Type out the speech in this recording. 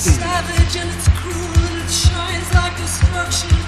savage and it's cruel and it shines like destruction.